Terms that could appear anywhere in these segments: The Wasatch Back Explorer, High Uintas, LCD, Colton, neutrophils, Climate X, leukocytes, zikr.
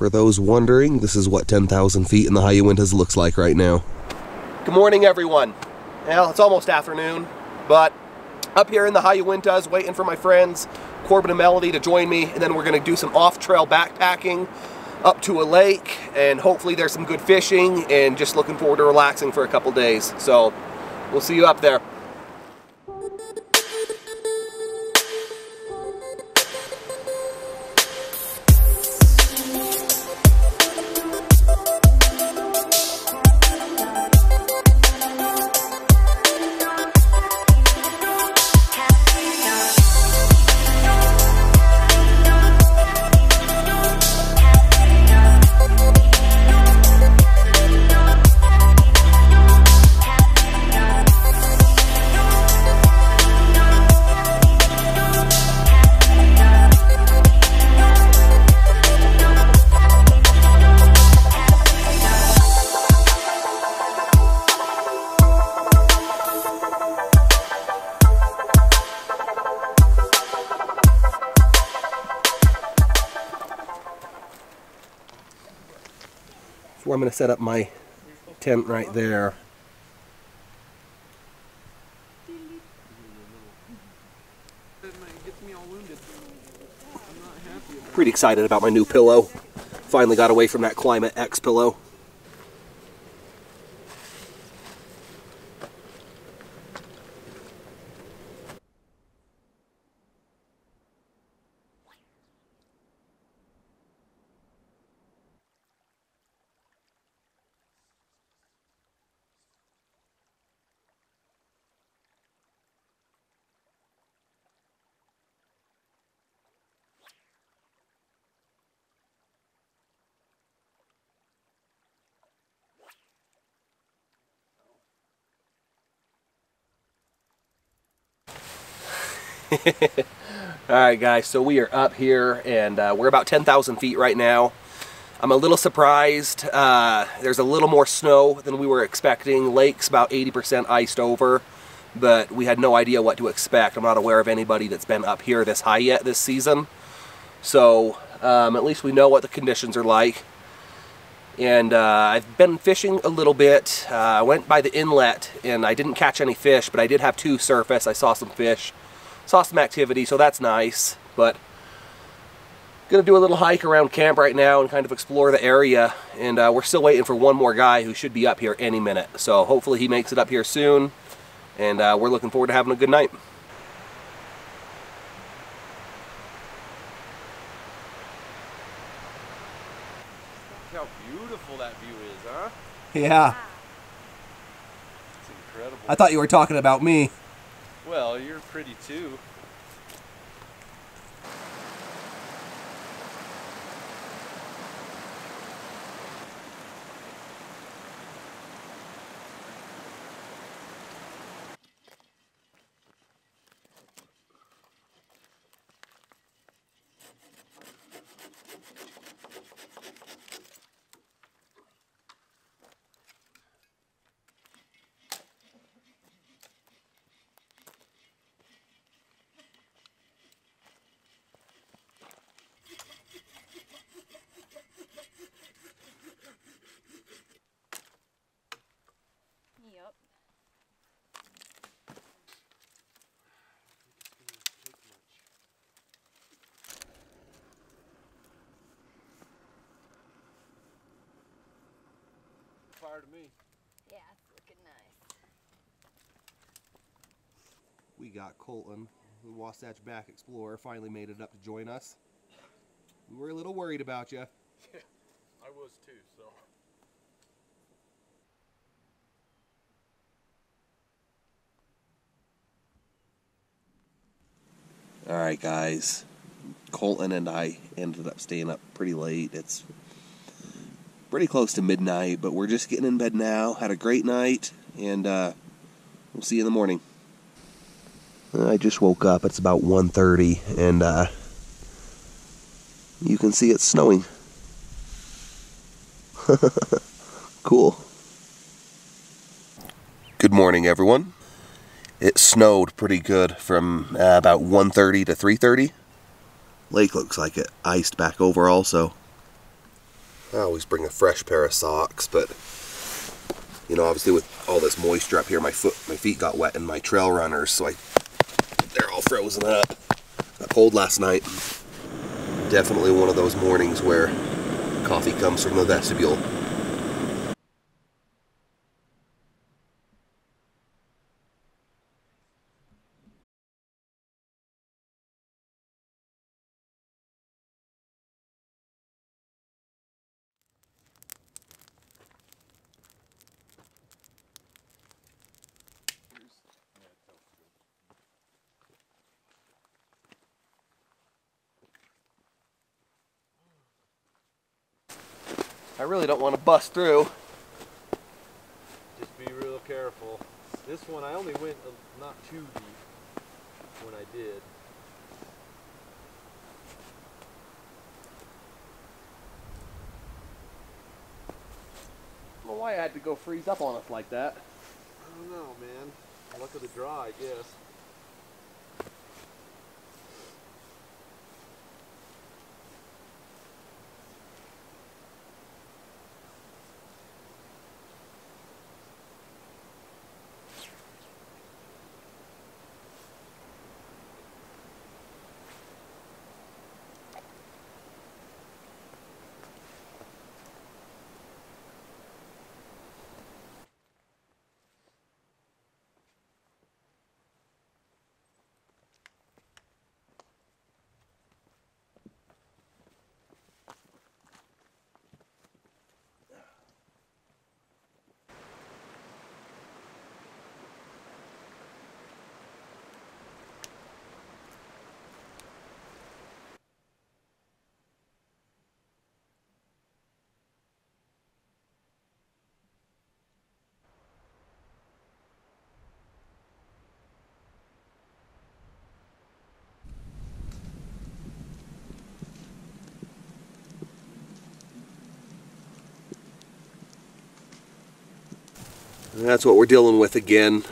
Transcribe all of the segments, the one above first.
For those wondering, this is what 10,000 feet in the High Uintas looks like right now. Good morning, everyone. Well, it's almost afternoon, but up here in the High Uintas, waiting for my friends Corbin and Melody to join me, and then we're going to do some off-trail backpacking up to a lake, and hopefully there's some good fishing, and just looking forward to relaxing for a couple days. So we'll see you up there. I'm going to set up my tent right there. Pretty excited about my new pillow. Finally got away from that Climate X pillow. Alright guys, so we are up here and we're about 10,000 feet right now. I'm a little surprised. There's a little more snow than we were expecting. Lake's about 80% iced over, but we had no idea what to expect. I'm not aware of anybody that's been up here this high yet this season. So at least we know what the conditions are like. And I've been fishing a little bit. I went by the inlet and I didn't catch any fish, but I did have two surface. I saw some fish. Saw some activity, so that's nice, but gonna do a little hike around camp right now and kind of explore the area, and we're still waiting for one more guy who should be up here any minute, so hopefully he makes it up here soon, and we're looking forward to having a good night. Look how beautiful that view is, huh? Yeah. It's incredible. I thought you were talking about me. Well, you're pretty too. To me. Yeah, it's looking nice. We got Colton, the Wasatch Back Explorer, finally made it up to join us. We were a little worried about you. Yeah, I was too, so. Alright guys, Colton and I ended up staying up pretty late. It's pretty close to midnight, but we're just getting in bed now. Had a great night, and we'll see you in the morning. I just woke up. It's about 1:30, and you can see it's snowing. Cool. Good morning, everyone. It snowed pretty good from about 1:30 to 3:30. Lake looks like it iced back over also. I always bring a fresh pair of socks, but you know, obviously with all this moisture up here, my feet got wet in my trail runners, so they're all frozen up. Got cold last night. Definitely one of those mornings where coffee comes from the vestibule. I really don't want to bust through. Just be real careful. This one, I only went not too deep when I did. I don't know why I had to go freeze up on us like that. I don't know, man. Luck of the draw, I guess. That's what we're dealing with again,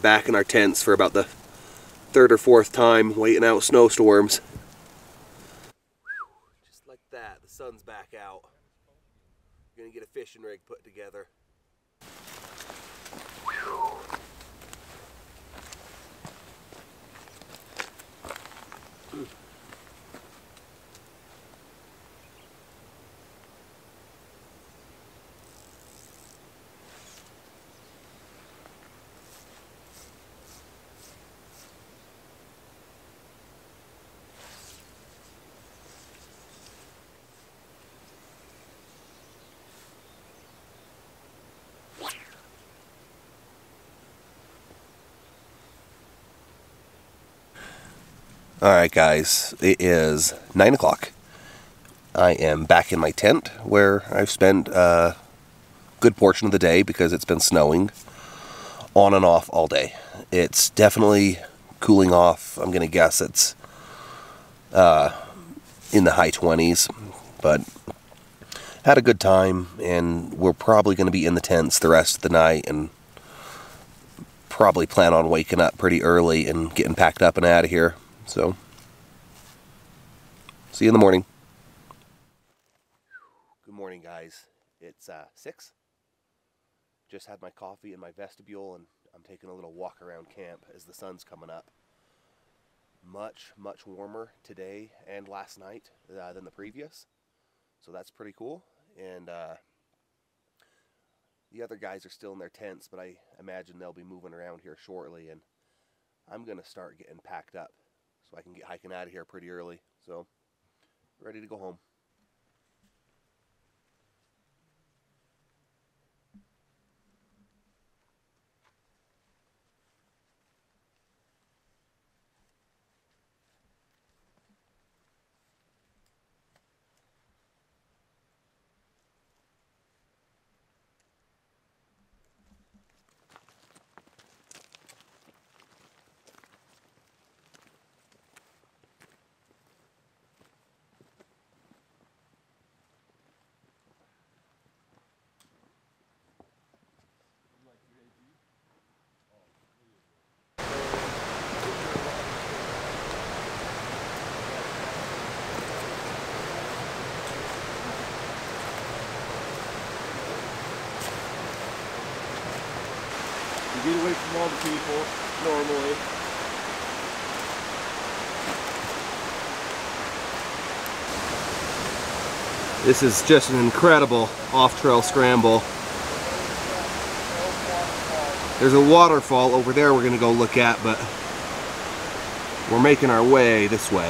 back in our tents for about the third or fourth time, waiting out snowstorms. Just like that, the sun's back out. We're gonna get a fishing rig put together. Alright guys, it is 9 o'clock. I am back in my tent where I've spent a good portion of the day because it's been snowing on and off all day. It's definitely cooling off. I'm going to guess it's in the high 20s, but had a good time, and we're probably going to be in the tents the rest of the night and probably plan on waking up pretty early and getting packed up and out of here. So, see you in the morning. Good morning, guys. It's 6. Just had my coffee in my vestibule, and I'm taking a little walk around camp as the sun's coming up. Much, much warmer today and last night than the previous. So that's pretty cool. And the other guys are still in their tents, but I imagine they'll be moving around here shortly, and I'm going to start getting packed up so I can get hiking out of here pretty early. So, ready to go home. You get away from all the people normally. This is just an incredible off-trail scramble. There's a waterfall over there we're going to go look at, but we're making our way this way.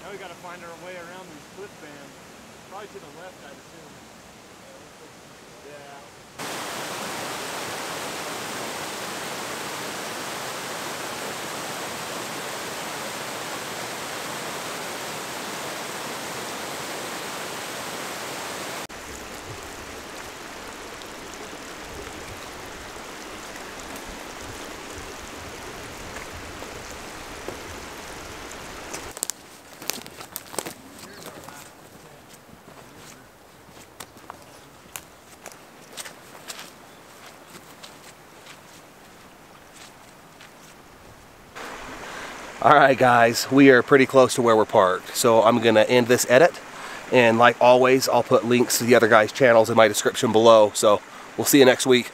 Now we got to find our way around these cliff bands. Probably to the left, I'd assume. Yeah. All right, guys, we are pretty close to where we're parked, so I'm gonna end this edit, and like always, I'll put links to the other guys' channels in my description below, so we'll see you next week.